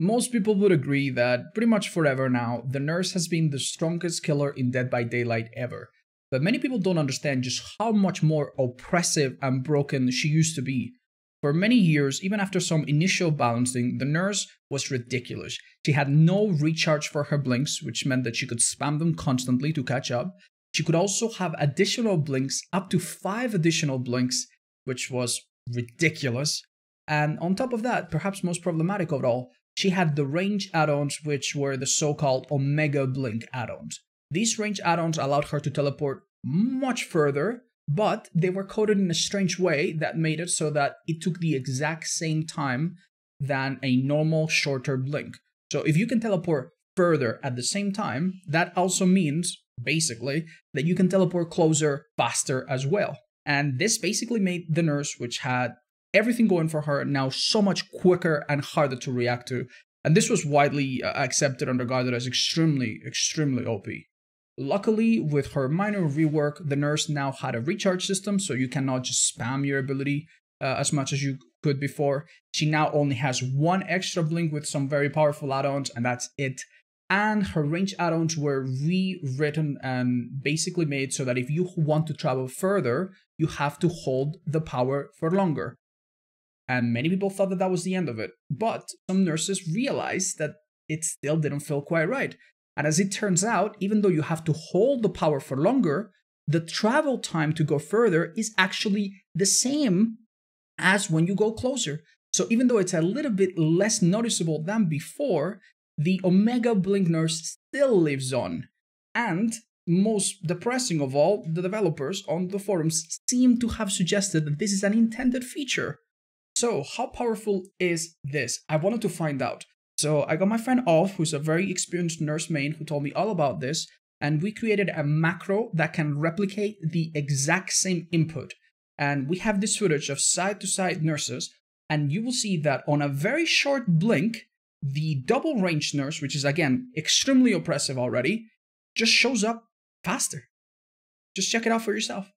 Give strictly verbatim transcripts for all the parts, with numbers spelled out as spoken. Most people would agree that pretty much forever now, the Nurse has been the strongest killer in Dead by Daylight ever. But many people don't understand just how much more oppressive and broken she used to be. For many years, even after some initial balancing, the Nurse was ridiculous. She had no recharge for her blinks, which meant that she could spam them constantly to catch up. She could also have additional blinks, up to five additional blinks, which was ridiculous. And on top of that, perhaps most problematic of all, she had the range add-ons, which were the so-called Omega Blink add-ons. These range add-ons allowed her to teleport much further, but they were coded in a strange way that made it so that it took the exact same time than a normal shorter blink. So if you can teleport further at the same time, that also means, basically, that you can teleport closer faster as well. And this basically made the Nurse, which had everything going for her, now so much quicker and harder to react to. And this was widely accepted and regarded as extremely, extremely O P. Luckily, with her minor rework, the Nurse now had a recharge system, so you cannot just spam your ability uh, as much as you could before. She now only has one extra blink with some very powerful add-ons, and that's it. And her range add-ons were rewritten and basically made so that if you want to travel further, you have to hold the power for longer. And many people thought that that was the end of it, but some nurses realized that it still didn't feel quite right. And as it turns out, even though you have to hold the power for longer, the travel time to go further is actually the same as when you go closer. So even though it's a little bit less noticeable than before, the Omega Blink Nurse still lives on. And most depressing of all, the developers on the forums seem to have suggested that this is an intended feature. So how powerful is this? I wanted to find out. So I got my friend Alf, who's a very experienced Nurse main, who told me all about this, and we created a macro that can replicate the exact same input. And we have this footage of side-to-side Nurses, and you will see that on a very short blink, the double range Nurse, which is again extremely oppressive already, just shows up faster. Just check it out for yourself.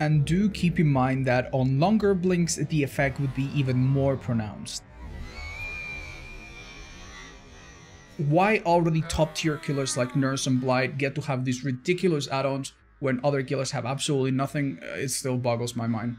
And do keep in mind that on longer blinks, the effect would be even more pronounced. Why already top tier killers like Nurse and Blight get to have these ridiculous add-ons when other killers have absolutely nothing, it still boggles my mind.